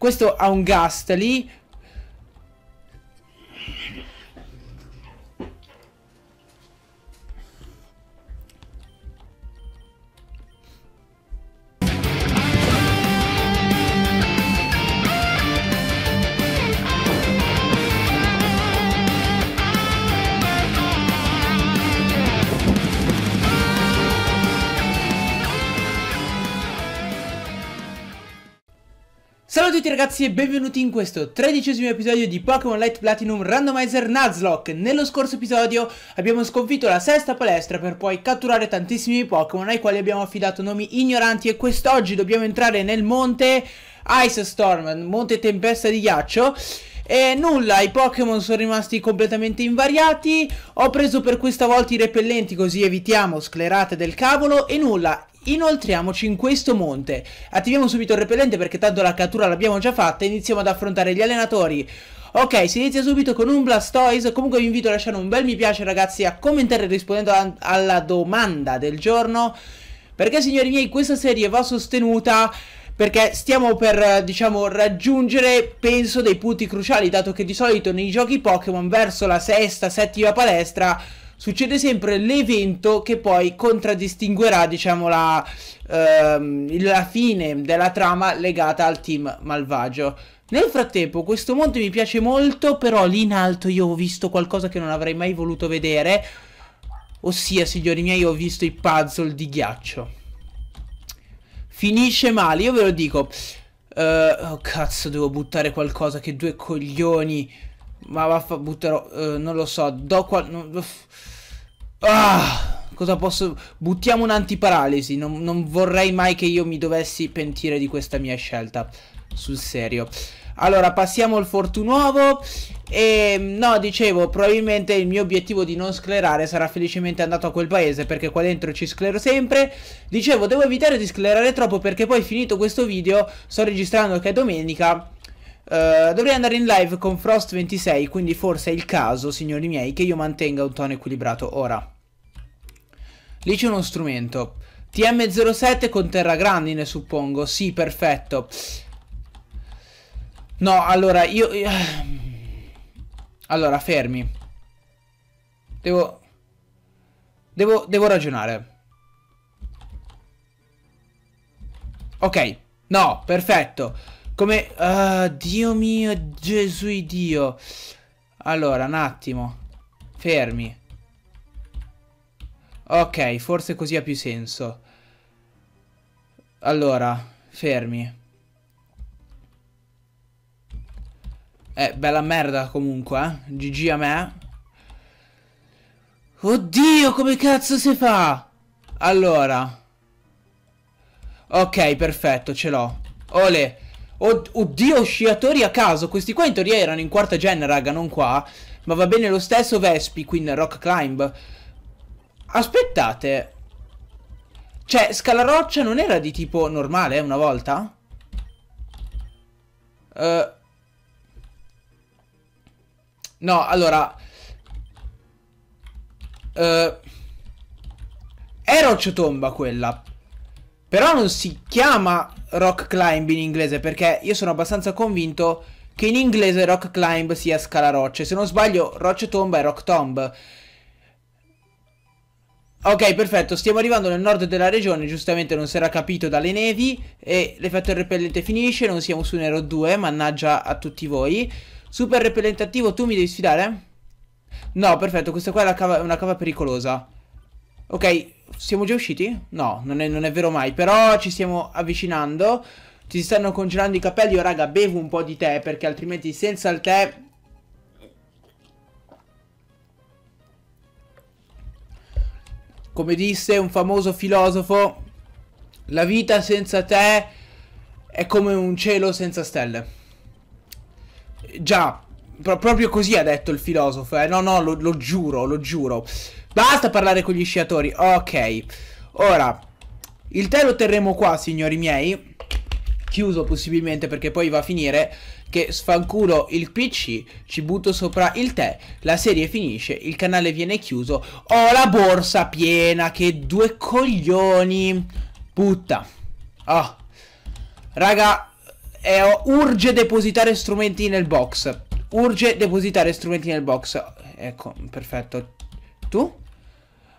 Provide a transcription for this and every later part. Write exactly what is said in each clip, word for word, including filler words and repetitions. Questo ha un Gastly. Salve a tutti ragazzi e benvenuti in questo tredicesimo episodio di Pokémon Light Platinum Randomizer Nuzlocke. Nello scorso episodio abbiamo sconfitto la sesta palestra per poi catturare tantissimi Pokémon ai quali abbiamo affidato nomi ignoranti, e quest'oggi dobbiamo entrare nel monte Ice Storm, Monte Tempesta di Ghiaccio. E nulla, i Pokémon sono rimasti completamente invariati. Ho preso per questa volta i repellenti così evitiamo sclerate del cavolo, e nulla, inoltriamoci in questo monte. Attiviamo subito il repellente perché tanto la cattura l'abbiamo già fatta e iniziamo ad affrontare gli allenatori. Ok, si inizia subito con un Blastoise. Comunque vi invito a lasciare un bel mi piace ragazzi, a commentare rispondendo a, alla domanda del giorno, perché signori miei questa serie va sostenuta, perché stiamo per, diciamo, raggiungere, penso, dei punti cruciali, dato che di solito nei giochi Pokémon verso la sesta, settima palestra succede sempre l'evento che poi contraddistinguerà, diciamo, la, ehm, la fine della trama legata al team malvagio. Nel frattempo questo monte mi piace molto, però lì in alto io ho visto qualcosa che non avrei mai voluto vedere, ossia, signori miei, ho visto i puzzle di ghiaccio. Finisce male, io ve lo dico. Uh, oh cazzo, devo buttare qualcosa, che due coglioni. Ma vaffa, butterò, uh, non lo so, do qua... No, ah, cosa posso... Buttiamo un'antiparalisi, non, non vorrei mai che io mi dovessi pentire di questa mia scelta, sul serio. Allora, passiamo al Fortunuovo. E no, dicevo, probabilmente il mio obiettivo di non sclerare sarà felicemente andato a quel paese, perché qua dentro ci sclero sempre. Dicevo, devo evitare di sclerare troppo, perché poi, finito questo video, sto registrando che è domenica, eh, dovrei andare in live con Frost ventisei, quindi forse è il caso, signori miei, che io mantenga un tono equilibrato. Ora, lì c'è uno strumento T M zero sette con terragrandine, suppongo. Sì, perfetto. No, allora, io... io... Allora, fermi. Devo... Devo... Devo ragionare. Ok. No, perfetto. Come... Uh, Dio mio, Gesù Dio. Allora, un attimo. Fermi. Ok, forse così ha più senso. Allora, fermi. Eh, bella merda comunque, eh. G G a me. Oddio, come cazzo si fa? Allora. Ok, perfetto, ce l'ho. Ole. Od oddio, sciatori a caso. Questi qua in teoria erano in quarta gen, raga, non qua. Ma va bene lo stesso. Vespi, quindi rock climb. Aspettate. Cioè, scalaroccia non era di tipo normale, eh, una volta? Eh... Uh. No, allora eh, è rocciotomba quella. Però non si chiama rock climb in inglese, perché io sono abbastanza convinto che in inglese rock climb sia scala rocce. Se non sbaglio rocciotomba è rock tomb. Ok, perfetto, stiamo arrivando nel nord della regione, giustamente non si era capito dalle nevi. E l'effetto repellente finisce, non siamo su Nero due, mannaggia a tutti voi. Super repellente attivo, tu mi devi sfidare? No, perfetto, questa qua è una cava, una cava pericolosa. Ok, siamo già usciti? No, non è, non è vero mai, però ci stiamo avvicinando. Ti si stanno congelando i capelli, io raga bevo un po' di tè, perché altrimenti senza il tè... Come disse un famoso filosofo, la vita senza tè è come un cielo senza stelle. Già, pro proprio così ha detto il filosofo, eh. No, no, lo, lo giuro, lo giuro. Basta parlare con gli sciatori. Ok, ora il tè lo terremo qua, signori miei, chiuso possibilmente, perché poi va a finire che sfanculo il P C, ci butto sopra il tè, la serie finisce, il canale viene chiuso. Ho la borsa piena, che due coglioni. Putta. Oh, raga, eh, urge depositare strumenti nel box. Urge depositare strumenti nel box. Ecco, perfetto. Tu?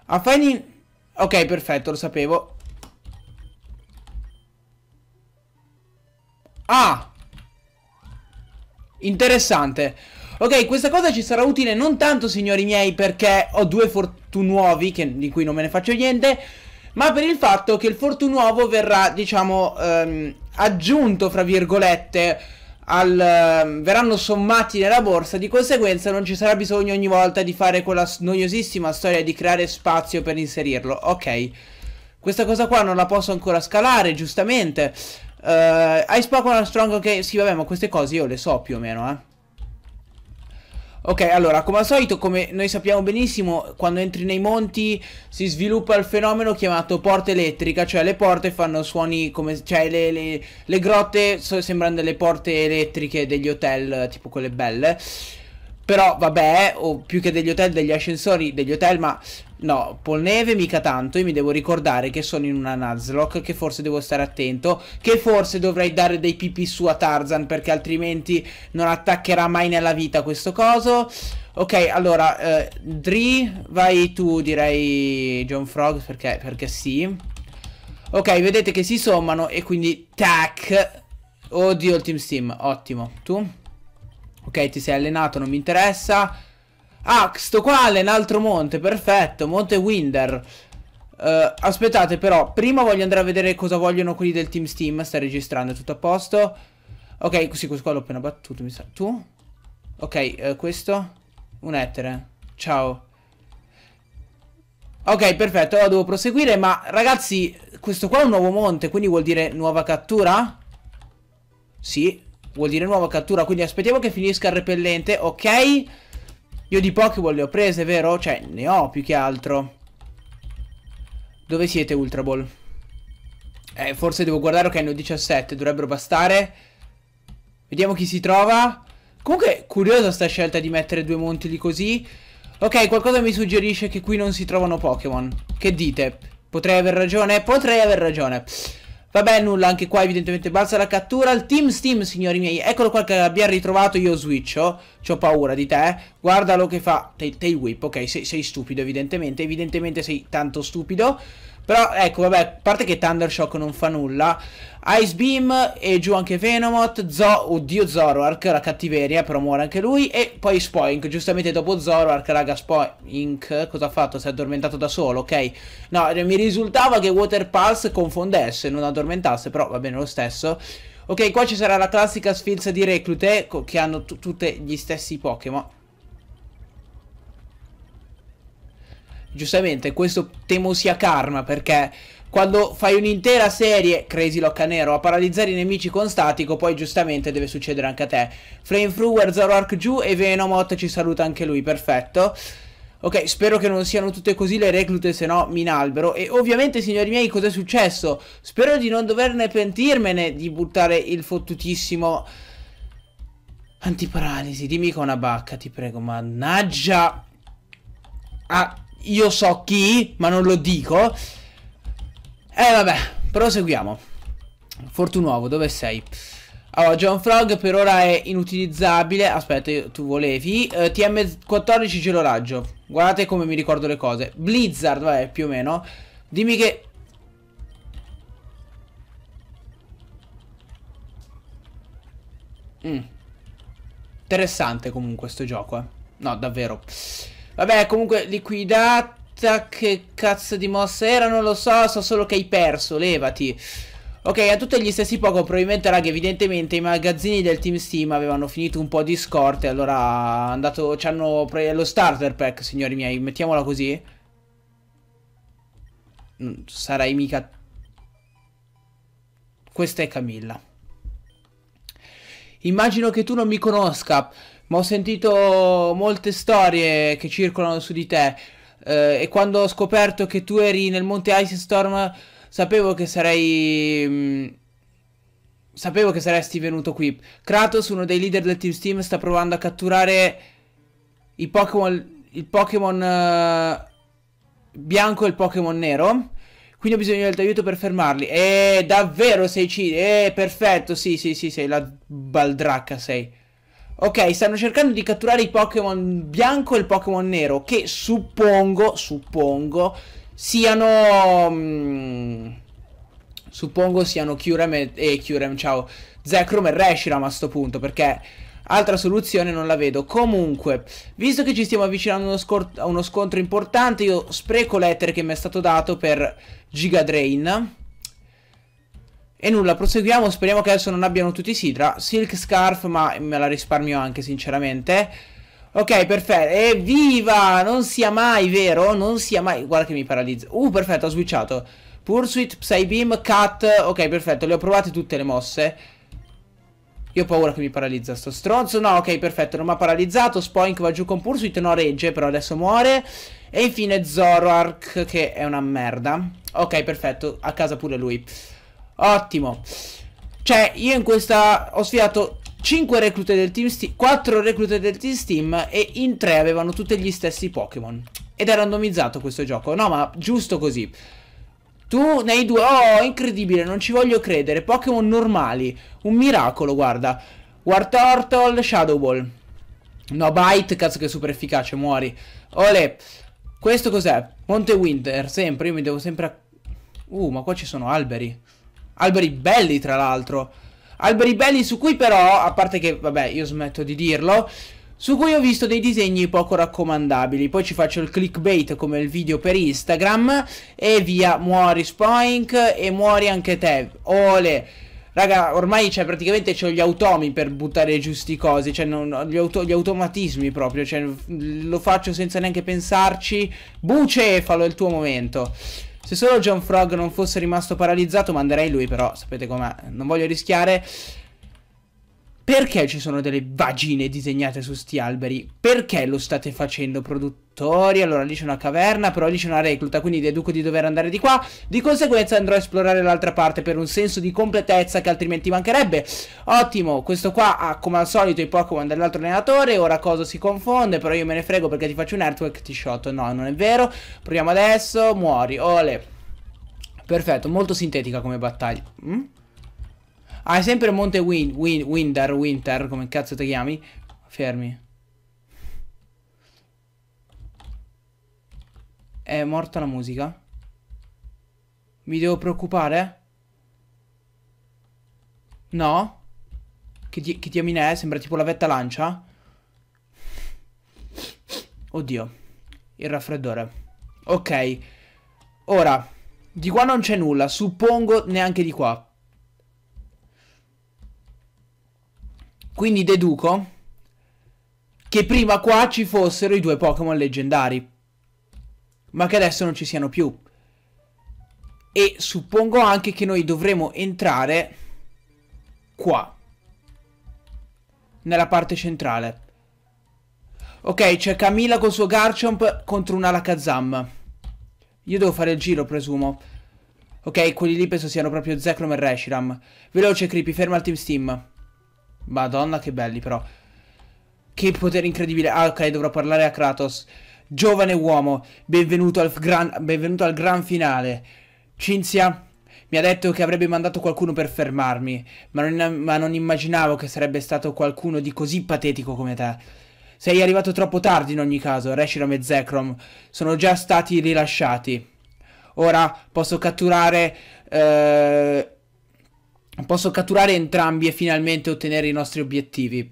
A fine... Ok, perfetto, lo sapevo. Ah! Interessante. Ok, questa cosa ci sarà utile non tanto, signori miei, perché ho due fortunuovi che, di cui non me ne faccio niente, ma per il fatto che il fortunuovo verrà, diciamo, ehm, aggiunto, fra virgolette, al, ehm, verranno sommati nella borsa. Di conseguenza non ci sarà bisogno ogni volta di fare quella noiosissima storia di creare spazio per inserirlo. Ok, questa cosa qua non la posso ancora scalare, giustamente. Uh, Ice Pokémon Strong, ok. Sì, vabbè, ma queste cose io le so più o meno, eh. Ok, allora, come al solito, come noi sappiamo benissimo, quando entri nei monti si sviluppa il fenomeno chiamato porta elettrica. Cioè le porte fanno suoni come... Cioè le, le, le grotte so, sembrano delle porte elettriche degli hotel, tipo quelle belle. Però vabbè, o più che degli hotel, degli ascensori degli hotel, ma... No, Polneve mica tanto. Io mi devo ricordare che sono in una Nuzlocke, che forse devo stare attento, che forse dovrei dare dei pipì su a Tarzan, perché altrimenti non attaccherà mai nella vita questo coso. Ok, allora, eh, Dri, vai tu, direi John Frog, perché, perché sì. Ok, vedete che si sommano e quindi tac. Oddio il Team Steam, ottimo. Tu? Ok, ti sei allenato, non mi interessa. Ah, sto qua è un altro monte, perfetto, Monte Winder. uh, Aspettate però, prima voglio andare a vedere cosa vogliono quelli del Team Steam. Sta registrando, è tutto a posto. Ok, così questo qua l'ho appena battuto, mi sa. Tu? Ok, uh, questo? Un etere, ciao. Ok, perfetto, allora devo proseguire. Ma ragazzi, questo qua è un nuovo monte, quindi vuol dire nuova cattura? Sì, vuol dire nuova cattura, quindi aspettiamo che finisca il repellente, ok. Io di Pokéball le ho prese, vero? Cioè, ne ho più che altro. Dove siete, Ultra Ball? Eh, forse devo guardare, ok, ne ho diciassette, dovrebbero bastare. Vediamo chi si trova. Comunque, curiosa sta scelta di mettere due monti lì così. Ok, qualcosa mi suggerisce che qui non si trovano Pokémon. Che dite? Potrei aver ragione? Potrei aver ragione. Vabbè, nulla, anche qua evidentemente balza la cattura. Il Team Steam, signori miei, eccolo qua che abbiamo ritrovato. Io switcho, c'ho paura di te. Guardalo che fa tail, tail whip. Ok, sei, sei stupido evidentemente. Evidentemente sei tanto stupido. Però ecco, vabbè, a parte che Thunder Shock non fa nulla. Ice Beam e giù anche Venomoth. Zo Oddio, Zoroark, la cattiveria, però muore anche lui. E poi Spoink, giustamente dopo Zoroark, raga, Spoink, cosa ha fatto? Si è addormentato da solo, ok? No, mi risultava che Water Pulse confondesse, non addormentasse, però va bene lo stesso. Ok, qua ci sarà la classica sfilza di reclute, che hanno tutte gli stessi Pokémon. Giustamente, questo temo sia karma, perché quando fai un'intera serie, Crazy Locca Nero, a paralizzare i nemici con statico, poi giustamente deve succedere anche a te. Flamethrower, Zoroark giù e Venomoth ci saluta anche lui, perfetto. Ok, spero che non siano tutte così le reclute, se no mi inalbero. E ovviamente, signori miei, cos'è successo? Spero di non doverne pentirmene di buttare il fottutissimo antiparalisi. Dimmi con una bacca, ti prego, mannaggia. Ah, io so chi, ma non lo dico. Eh vabbè, proseguiamo. Fortunuovo, dove sei? Allora, John Frog per ora è inutilizzabile. Aspetta, io, tu volevi uh, T M quattordici geloraggio. Guardate come mi ricordo le cose. Blizzard, vabbè, più o meno. Dimmi che... Mm. Interessante comunque sto gioco, eh. No, davvero. Vabbè, comunque liquidata, che cazzo di mossa era, non lo so, so solo che hai perso, levati. Ok, a tutti gli stessi Pokémon, probabilmente, raga, evidentemente i magazzini del Team Steam avevano finito un po' di scorte, allora andato, ci hanno lo starter pack, signori miei, mettiamola così. Non sarai mica... Questa è Camilla. Immagino che tu non mi conosca, ma ho sentito molte storie che circolano su di te, eh, e quando ho scoperto che tu eri nel monte Ice Storm sapevo che sarei... Mh, sapevo che saresti venuto qui. Kratos, uno dei leader del Team Steam, sta provando a catturare i Pokémon, il Pokémon uh, bianco e il Pokémon nero. Quindi ho bisogno del tuo aiuto per fermarli. Eh, davvero sei ci... Eh, perfetto, sì, sì, sì, sei la baldracca, sei. Ok, stanno cercando di catturare i Pokémon bianco e il Pokémon nero, che suppongo, suppongo, siano... Mh, suppongo siano Kyurem e... Eh, Kyurem, ciao. Zekrom e Reshiram a sto punto, perché... altra soluzione non la vedo. Comunque, visto che ci stiamo avvicinando uno a uno scontro importante, io spreco l'etere che mi è stato dato per Giga Drain. E nulla, proseguiamo. Speriamo che adesso non abbiano tutti Sidra. Silk Scarf, ma me la risparmio anche, sinceramente. Ok, perfetto. Evviva! Non sia mai, vero? Non sia mai. Guarda che mi paralizza. Uh, perfetto, ho switchato. Pursuit, Psybeam, Cut. Ok, perfetto, le ho provate tutte le mosse. Io ho paura che mi paralizza sto stronzo. No, ok, perfetto, non mi ha paralizzato. Spoink va giù con Pursuit, no, regge, però adesso muore. E infine Zoroark, che è una merda. Ok, perfetto, a casa pure lui. Ottimo. Cioè, io in questa ho sfidato cinque reclute del Team Steam, quattro reclute del Team Steam, e in tre avevano tutti gli stessi Pokémon. Ed è randomizzato questo gioco. No, ma giusto così. Tu nei due... Oh, incredibile, non ci voglio credere. Pokémon normali. Un miracolo, guarda. Wartortle, Shadow Ball. No, Bite, cazzo che è super efficace, muori. Ole. Questo cos'è? Monte Winter, sempre. Io mi devo sempre... Uh, ma qua ci sono alberi. Alberi belli, tra l'altro. Alberi belli su cui però, a parte che, vabbè, io smetto di dirlo, su cui ho visto dei disegni poco raccomandabili. Poi ci faccio il clickbait come il video per Instagram. E via, muori Spoink e muori anche te. Ole. Raga, ormai cioè, praticamente c'ho gli automi per buttare giù sti cosi. Cioè non, gli, auto, gli automatismi proprio. Cioè lo faccio senza neanche pensarci. Bucefalo, è il tuo momento. Se solo John Frog non fosse rimasto paralizzato manderei lui, però sapete com'è. Non voglio rischiare. Perché ci sono delle vagine disegnate su sti alberi? Perché lo state facendo, produttori? Allora, lì c'è una caverna, però lì c'è una recluta, quindi deduco di dover andare di qua. Di conseguenza andrò a esplorare l'altra parte per un senso di completezza che altrimenti mancherebbe. Ottimo, questo qua ha come al solito i Pokémon dell'altro allenatore. Ora cosa si confonde, però io me ne frego perché ti faccio un artwork e ti shotto. No, non è vero. Proviamo adesso, muori, ole. Perfetto, molto sintetica come battaglia. Mm? Ah, è sempre Monte Win, Win, Winter, Winter, come cazzo ti chiami? Fermi. È morta la musica? Mi devo preoccupare? No? Che, di che diamine è? Sembra tipo la vetta lancia? Oddio. Il raffreddore. Ok. Ora, di qua non c'è nulla, suppongo neanche di qua. Quindi deduco che prima qua ci fossero i due Pokémon leggendari, ma che adesso non ci siano più. E suppongo anche che noi dovremo entrare qua, nella parte centrale. Ok, c'è Camilla col suo Garchomp contro una Alakazam. Io devo fare il giro, presumo. Ok, quelli lì penso siano proprio Zekrom e Reshiram. Veloce Creepy, ferma il Team Steam. Madonna che belli però. Che potere incredibile. Ah ok, dovrò parlare a Kratos. Giovane uomo, benvenuto al gran, benvenuto al gran finale. Cinzia mi ha detto che avrebbe mandato qualcuno per fermarmi, ma non, ma non immaginavo che sarebbe stato qualcuno di così patetico come te. Sei arrivato troppo tardi in ogni caso. Reshiram e Zekrom sono già stati rilasciati. Ora posso catturare eh... Posso catturare entrambi e finalmente ottenere i nostri obiettivi.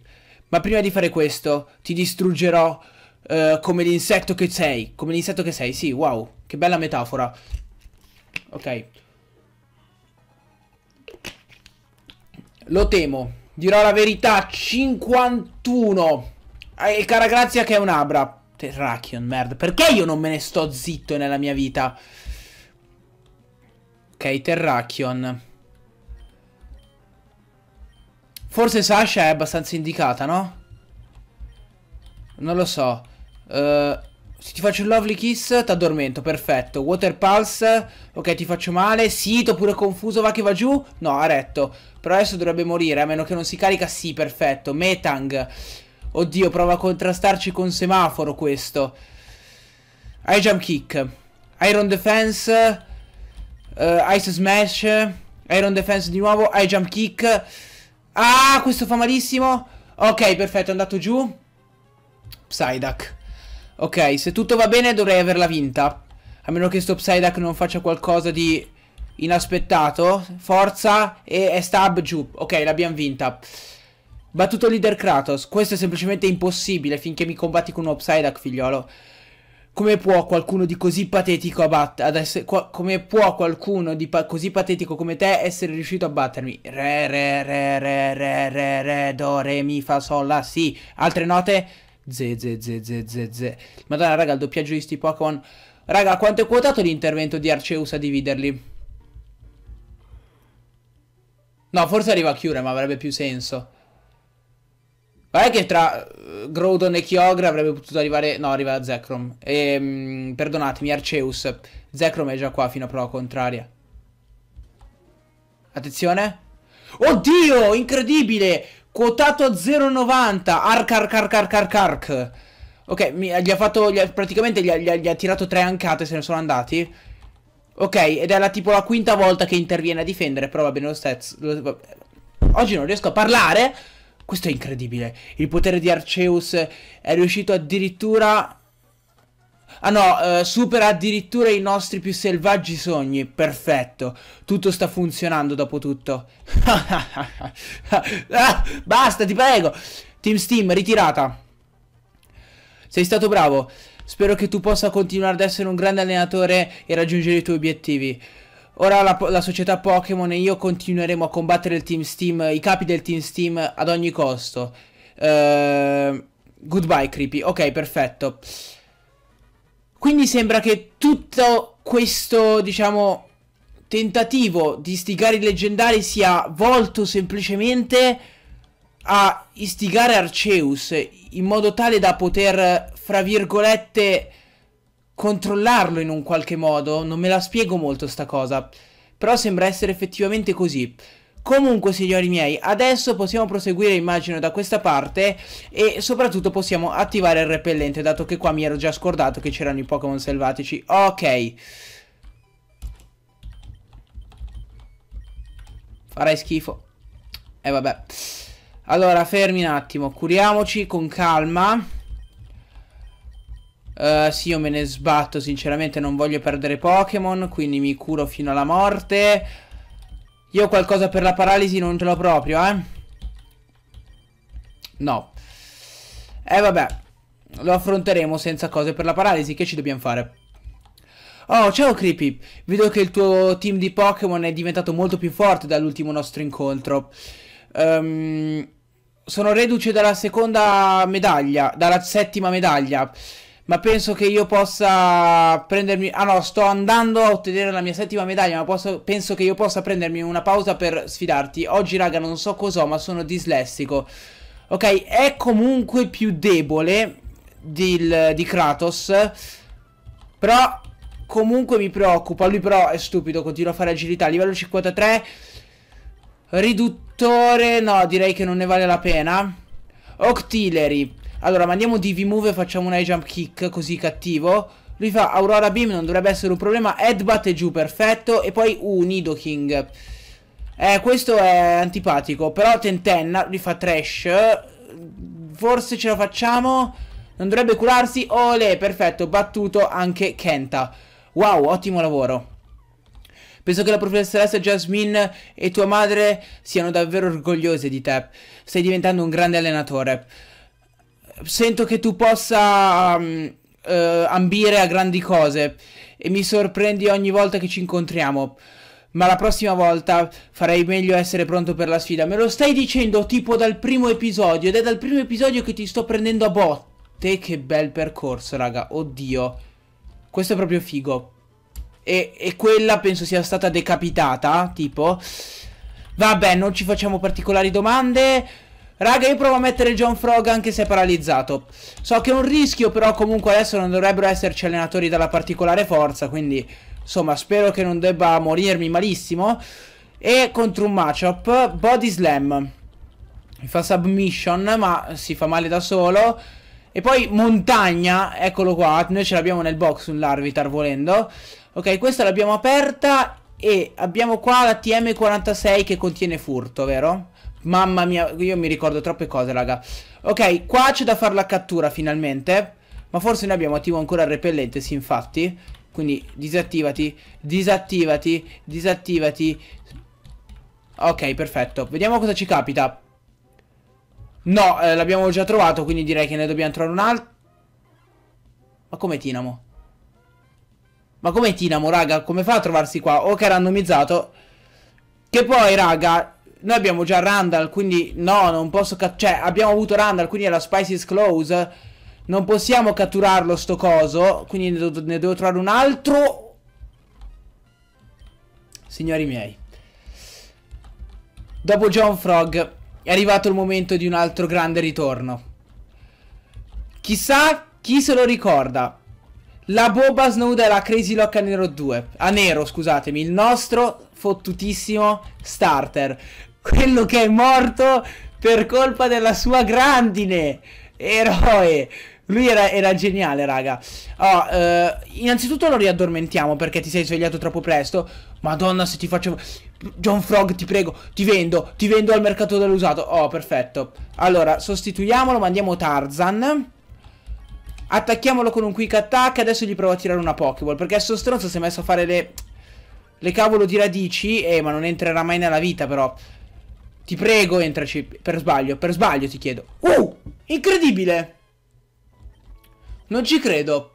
Ma prima di fare questo ti distruggerò uh, come l'insetto che sei. Come l'insetto che sei, sì, wow. Che bella metafora. Ok. Lo temo. Dirò la verità. cinquantuno. E cara grazia che è un Abra. Terrakion, merda. Perché io non me ne sto zitto nella mia vita? Ok, Terrakion. Forse Sasha è abbastanza indicata, no? Non lo so. uh, Se ti faccio un lovely kiss ti addormento, perfetto. Water pulse, ok, ti faccio male. Sito pure confuso, va che va giù. No, ha retto, però adesso dovrebbe morire. A meno che non si carica, sì, perfetto. Metang, oddio, prova a contrastarci con semaforo questo. High jump kick, iron defense. uh, Ice Smash, Iron Defense di nuovo, High Jump Kick. Ah, questo fa malissimo. Ok, perfetto, è andato giù Psyduck. Ok, se tutto va bene dovrei averla vinta, a meno che sto Psyduck non faccia qualcosa di inaspettato. Forza, e è stab giù. Ok, l'abbiamo vinta. Battuto leader Kratos. Questo è semplicemente impossibile finché mi combatti con uno Psyduck, figliolo. Come può qualcuno di così patetico a bat- ad essere, come può qualcuno di pa così patetico come te essere riuscito a battermi? Re, re, re, re, re, re, re, do, re, mi, fa, sol, la, si. Altre note? Ze, ze, ze, ze, ze, ze. Madonna, raga, il doppiaggio di sti Pokémon. Raga, quanto è quotato l'intervento di Arceus a dividerli? No, forse arriva a Kyurem, ma avrebbe più senso. Guarda che tra Groudon e Kyogre avrebbe potuto arrivare... No, arriva Zekrom. Ehm, perdonatemi, Arceus. Zekrom è già qua fino a prova contraria. Attenzione. Oddio, incredibile. Quotato a zero virgola novanta. Arc, arc, arc, arc, arc, arc. Ok, mi, gli ha fatto... Gli ha, praticamente gli ha, gli, ha, gli ha tirato tre ancate, se ne sono andati. Ok, ed è la, tipo la quinta volta che interviene a difendere, però va bene lo stesso. Oggi non riesco a parlare... Questo è incredibile. Il potere di Arceus è riuscito addirittura... Ah no, eh, supera addirittura i nostri più selvaggi sogni. Perfetto. Tutto sta funzionando dopo tutto. Ah, basta, ti prego. Team Steam, ritirata. Sei stato bravo. Spero che tu possa continuare ad essere un grande allenatore e raggiungere i tuoi obiettivi. Ora la, la società Pokémon e io continueremo a combattere il Team Steam, i capi del Team Steam ad ogni costo. Uh, goodbye Creepy. Ok, perfetto. Quindi sembra che tutto questo, diciamo, tentativo di istigare i leggendari sia volto semplicemente a istigare Arceus in modo tale da poter, fra virgolette... controllarlo in un qualche modo. Non me la spiego molto sta cosa, però sembra essere effettivamente così. Comunque, signori miei, adesso possiamo proseguire, immagino, da questa parte. E soprattutto possiamo attivare il repellente, dato che qua mi ero già scordato che c'erano i Pokémon selvatici. Ok. Farai schifo. E eh, vabbè. Allora, fermi un attimo, curiamoci con calma. Uh, sì, io me ne sbatto, sinceramente non voglio perdere Pokémon, quindi mi curo fino alla morte. Io qualcosa per la paralisi non ce l'ho proprio, eh. No. E eh, vabbè, lo affronteremo senza cose per la paralisi, che ci dobbiamo fare? Oh, ciao Creepy, vedo che il tuo team di Pokémon è diventato molto più forte dall'ultimo nostro incontro. Ehm... Um, sono reduce dalla seconda medaglia, dalla settima medaglia. Ma penso che io possa prendermi... Ah no, sto andando a ottenere la mia settima medaglia, ma posso... penso che io possa prendermi una pausa per sfidarti. Oggi, raga, non so cos'ho, ma sono dislessico. Ok, è comunque più debole di, di Kratos, però comunque mi preoccupa. Lui però è stupido, continua a fare agilità. Livello cinquantatré, riduttore... No, direi che non ne vale la pena. Octillery. Allora, mandiamo di V-Move e facciamo una jump kick così cattivo. Lui fa Aurora Beam, non dovrebbe essere un problema. Headbutt è giù, perfetto. E poi, uh, Nidoking. Eh, questo è antipatico. Però tentenna, lui fa Trash. Forse ce la facciamo. Non dovrebbe curarsi. Olè, perfetto, battuto anche Kenta. Wow, ottimo lavoro. Penso che la professoressa Jasmine e tua madre siano davvero orgogliose di te. Stai diventando un grande allenatore. Sento che tu possa um, uh, ambire a grandi cose e mi sorprendi ogni volta che ci incontriamo, ma la prossima volta farei meglio essere pronto per la sfida. Me lo stai dicendo tipo dal primo episodio, ed è dal primo episodio che ti sto prendendo a botte. Che bel percorso, raga, oddio. Questo è proprio figo. E, e quella penso sia stata decapitata, tipo. Vabbè, non ci facciamo particolari domande. Raga, io provo a mettere John Frog anche se è paralizzato. So che è un rischio, però comunque adesso non dovrebbero esserci allenatori dalla particolare forza, quindi insomma spero che non debba morirmi malissimo. E contro un matchup, Body Slam. Mi fa submission, ma si fa male da solo. E poi montagna, eccolo qua, noi ce l'abbiamo nel box un Larvitar volendo. Ok, questa l'abbiamo aperta E abbiamo qua la T M quarantasei che contiene furto, vero? Mamma mia, io mi ricordo troppe cose, raga. Ok, qua c'è da fare la cattura finalmente. Ma forse noi abbiamo attivo ancora il repellente, sì, infatti. Quindi disattivati, disattivati, disattivati. Ok, perfetto. Vediamo cosa ci capita. No, eh, l'abbiamo già trovato, quindi direi che ne dobbiamo trovare un altro. Ma come Tinamo? Ma come Tinamo, raga? Come fa a trovarsi qua? Ok, randomizzato. Che poi, raga, noi abbiamo già Randall, quindi no, non posso... Cioè, abbiamo avuto Randall, quindi è la Spicy's Close. Non possiamo catturarlo sto coso, quindi ne devo, ne devo trovare un altro. Signori miei. Dopo John Frog è arrivato il momento di un altro grande ritorno. Chissà chi se lo ricorda. La Boba Snow della Crazy Lock a nero due. A nero, scusatemi. Il nostro fottutissimo starter. Quello che è morto per colpa della sua grandine. Eroe. Lui era, era geniale, raga. Oh, eh, innanzitutto lo riaddormentiamo perché ti sei svegliato troppo presto. Madonna, se ti faccio... John Frog, ti prego, ti vendo. Ti vendo al mercato dell'usato. Oh, perfetto. Allora, sostituiamolo, mandiamo Tarzan. Attacchiamolo con un quick attack. Adesso gli provo a tirare una Pokéball, perché sto stronzo si è messo a fare le... le cavolo di radici. Eh, ma non entrerà mai nella vita, però. Ti prego, entraci. Per sbaglio, per sbaglio ti chiedo. Uh, incredibile. Non ci credo.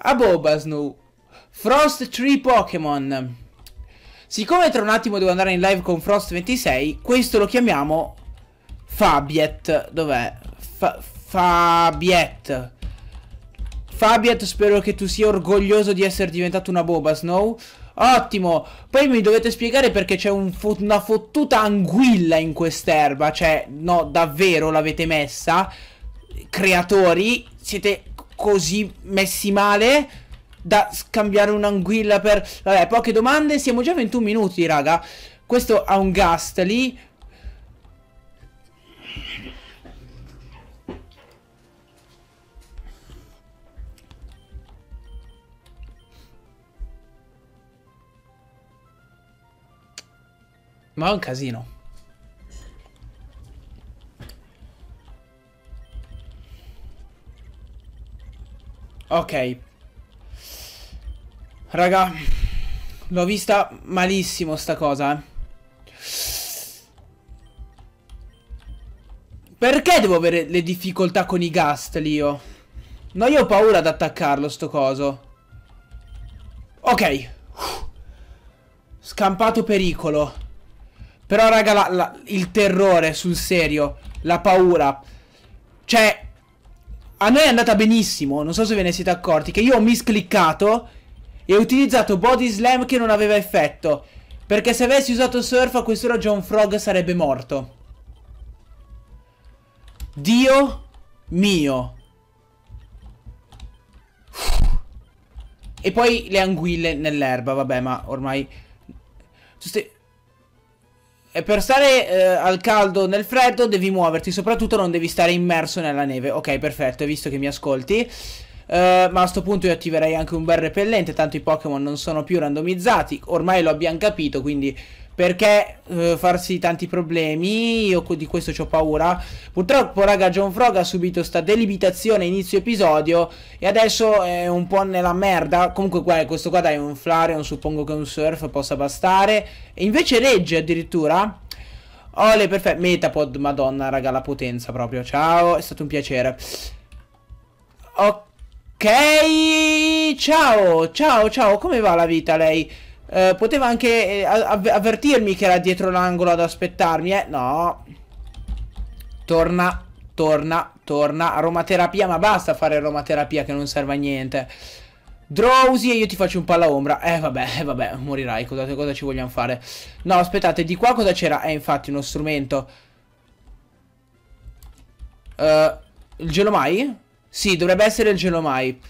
A Boba Snow Frost tre Pokémon. Siccome tra un attimo devo andare in live con Frost ventisei, questo lo chiamiamo Fabiet. Dov'è? Fa... Fabiet. Fabiet, spero che tu sia orgoglioso di essere diventato una Boba Snow. Ottimo. Poi mi dovete spiegare perché c'è un fo una fottuta anguilla in quest'erba. Cioè, no, davvero l'avete messa? Creatori, siete così messi male da scambiare un'anguilla per... Vabbè, poche domande. Siamo già a ventuno minuti, raga. Questo ha un ghast lì. Ma è un casino. Ok. Raga, l'ho vista malissimo sta cosa, eh. Perché devo avere le difficoltà con i ghast lì io? No, io ho paura ad attaccarlo sto coso. Ok. Scampato pericolo. Però raga, la, la, il terrore, sul serio, la paura. Cioè, a noi è andata benissimo, non so se ve ne siete accorti, che io ho miscliccato e ho utilizzato Body Slam che non aveva effetto. Perché se avessi usato Surf a quest'ora John Frog sarebbe morto. Dio mio. E poi le anguille nell'erba, vabbè, ma ormai... E per stare eh, al caldo nel freddo devi muoverti, soprattutto non devi stare immerso nella neve. Ok, perfetto, hai visto che mi ascolti. uh, Ma a sto punto io attiverei anche un bel repellente, tanto i Pokémon non sono più randomizzati. Ormai lo abbiamo capito, quindi perché uh, farsi tanti problemi? Io di questo c'ho paura. Purtroppo, raga, John Frog ha subito sta delibitazione inizio episodio e adesso è un po' nella merda. Comunque guarda, questo qua dai un Flareon, suppongo che un Surf possa bastare. E invece regge addirittura. Ole, perfetto. Metapod, madonna, raga, la potenza proprio. Ciao, è stato un piacere. Ok, ciao, ciao, ciao. Come va la vita lei? Uh, poteva anche eh, av avvertirmi che era dietro l'angolo ad aspettarmi, eh? No. Torna, torna, torna. Aromaterapia, ma basta fare aromaterapia che non serve a niente. Drowsy e io ti faccio un palla ombra. Eh vabbè, eh, vabbè, morirai. Cosa, cosa ci vogliamo fare? No, aspettate, di qua cosa c'era? Eh, infatti, uno strumento. Uh, il Gelomai? Sì, dovrebbe essere il Gelomai.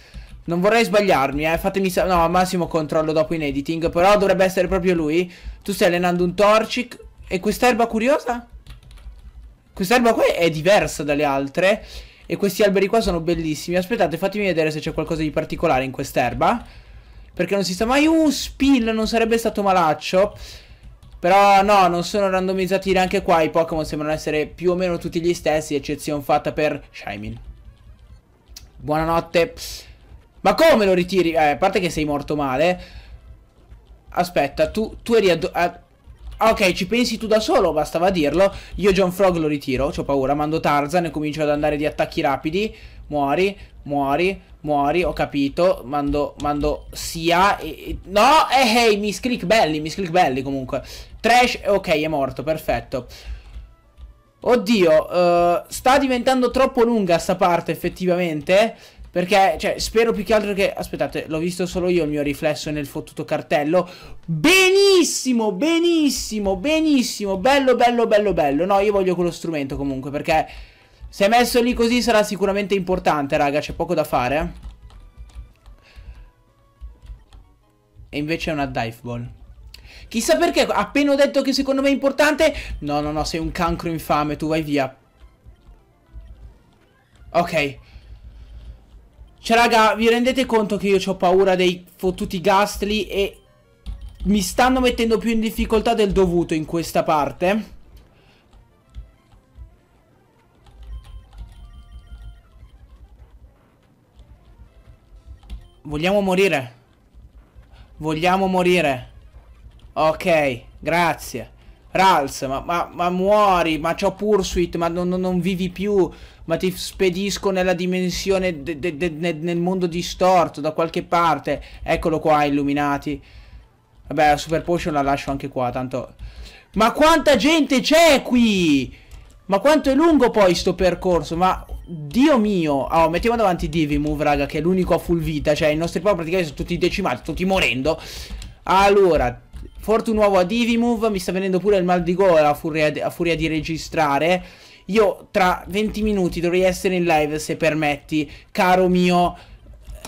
Non vorrei sbagliarmi, eh, fatemi sapere. No, al massimo controllo dopo in editing. Però dovrebbe essere proprio lui. Tu stai allenando un Torchic. E quest'erba curiosa? Quest'erba qua è diversa dalle altre. E questi alberi qua sono bellissimi. Aspettate, fatemi vedere se c'è qualcosa di particolare in quest'erba. perché non si sta mai... Uh, spill, non sarebbe stato malaccio. Però no, non sono randomizzati neanche qua. I Pokémon sembrano essere più o meno tutti gli stessi, eccezione fatta per Shimin. Buonanotte. Ma come lo ritiri? Eh, a parte che sei morto male. Aspetta, tu, tu eri a... Ok, ci pensi tu da solo, bastava dirlo. Io John Frog lo ritiro, c'ho paura. Mando Tarzan e comincio ad andare di attacchi rapidi. Muori, muori, muori, ho capito. Mando, mando Sia e... No, eh, hey, misclick belli, misclick belli comunque. Trash, ok, è morto, perfetto. Oddio, uh, sta diventando troppo lunga sta parte effettivamente. Perché, cioè, spero più che altro che... Aspettate, l'ho visto solo io il mio riflesso nel fottuto cartello. Benissimo, benissimo, benissimo. Bello, bello, bello, bello. No, io voglio quello strumento comunque, perché se è messo lì così sarà sicuramente importante, raga. C'è poco da fare. E invece è una dive ball. Chissà perché, appena ho detto che secondo me è importante... No, no, no, sei un cancro infame, tu vai via. Ok. Cioè, raga, vi rendete conto che io ho paura dei fottuti Gastly e mi stanno mettendo più in difficoltà del dovuto in questa parte? Vogliamo morire? Vogliamo morire? Ok, grazie. Rals, ma, ma, ma muori, ma c'ho Pursuit, ma non, non, non vivi più, ma ti spedisco nella dimensione, de, de, de, de, nel mondo distorto, da qualche parte. Eccolo qua, illuminati. Vabbè, la Super Potion la lascio anche qua, tanto... Ma quanta gente c'è qui! Ma quanto è lungo poi sto percorso, ma... Dio mio! Oh, mettiamo davanti Divimove, raga, che è l'unico a full vita, cioè i nostri popoli praticamente sono tutti decimati, tutti morendo. Allora... Fortune nuovo a Divimove, mi sta venendo pure il mal di gola a furia di, a furia di registrare. Io tra venti minuti dovrei essere in live, se permetti, caro mio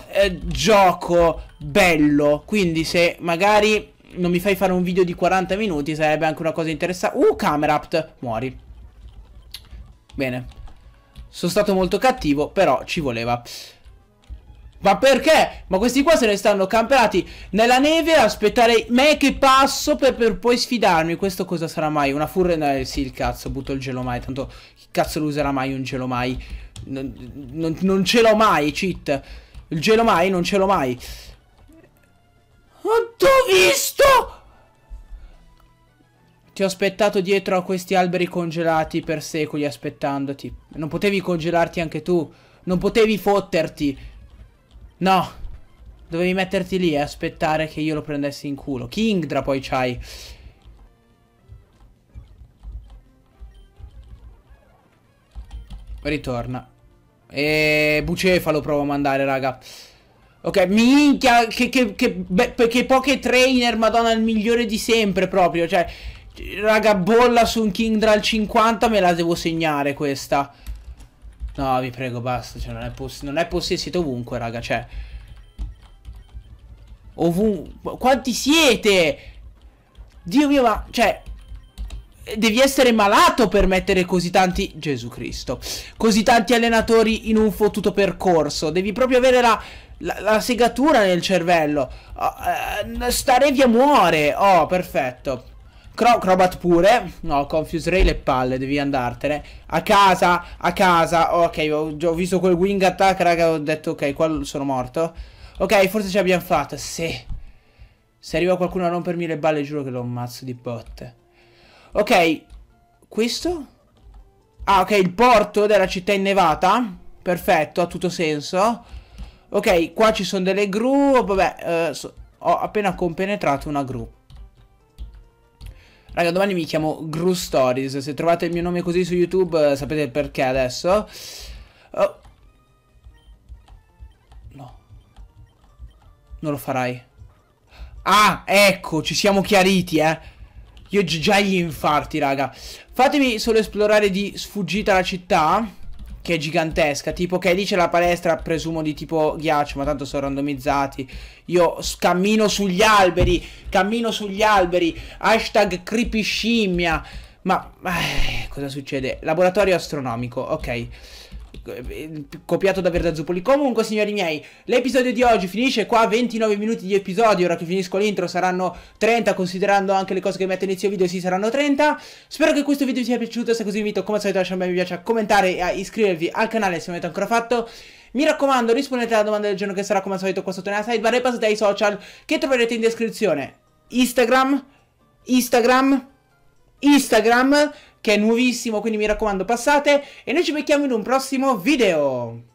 eh, gioco bello. Quindi se magari non mi fai fare un video di quaranta minuti sarebbe anche una cosa interessante. Uh, camera apt, muori. Bene. Sono stato molto cattivo, però ci voleva. Ma perché? Ma questi qua se ne stanno camperati nella neve a aspettare me che passo per, per poi sfidarmi. Questo cosa sarà mai? Una furre... No, sì, il cazzo, butto il gelo mai. Tanto chi cazzo lo userà mai un gelo mai? Non, non, non ce l'ho mai, cheat. Il gelo mai non ce l'ho mai. Quanto ho visto? Ti ho aspettato dietro a questi alberi congelati per secoli aspettandoti. Non potevi congelarti anche tu. Non potevi fotterti. No, dovevi metterti lì e aspettare che io lo prendessi in culo. Kingdra poi c'hai. Ritorna. E Bucefalo provo a mandare, raga. Ok, minchia, che, che, che, beh, che poche trainer, madonna, il migliore di sempre proprio. Cioè, raga, bolla su un Kingdra al cinquanta, me la devo segnare questa. No, vi prego, basta, cioè, non è possibile, non è possibile, siete ovunque, raga, cioè. Ovunque. Quanti siete? Dio mio, ma, cioè, devi essere malato per mettere così tanti... Gesù Cristo. Così tanti allenatori in un fottuto percorso. Devi proprio avere la, la, la segatura nel cervello. Oh, eh, stare via muore. Oh, perfetto. Cro Crobat pure. No, Confuse Ray le palle, devi andartene. A casa, a casa. Ok, ho, ho visto quel wing attack, raga, ho detto ok, qua sono morto. Ok, forse ce l'abbiamo fatta, sì. Se arriva qualcuno a rompermi le balle, giuro che lo ammazzo di botte. Ok, questo? Ah, ok, il porto della città innevata. Perfetto, ha tutto senso. Ok, qua ci sono delle gru. Vabbè, eh, so ho appena compenetrato una gru. Raga, domani mi chiamo Gru Stories. Se trovate il mio nome così su YouTube, eh, sapete perché adesso. Oh. No. Non lo farai. Ah, ecco, ci siamo chiariti, eh. Io ho già gli infarti, raga. Fatemi solo esplorare di sfuggita la città, che è gigantesca. Tipo, ok, lì c'è la palestra, presumo di tipo ghiaccio, ma tanto sono randomizzati. Io cammino sugli alberi, cammino sugli alberi, hashtag creepy scimmia. Ma, eh, cosa succede? Laboratorio astronomico, ok. copiato da Verdazzupoli. Comunque, signori miei, l'episodio di oggi finisce qua, ventinove minuti di episodio. Ora che finisco l'intro saranno trenta, considerando anche le cose che metto inizio video, sì, saranno trenta. Spero che questo video vi sia piaciuto, se così vi invito come al solito a lasciare un bel mi piace, a commentare e a iscrivervi al canale se non l'avete ancora fatto. Mi raccomando, rispondete alla domanda del giorno che sarà come al solito qua sotto nella sidebar e passate ai social che troverete in descrizione. Instagram, Instagram, Instagram, che è nuovissimo, quindi mi raccomando passate, e noi ci becchiamo in un prossimo video.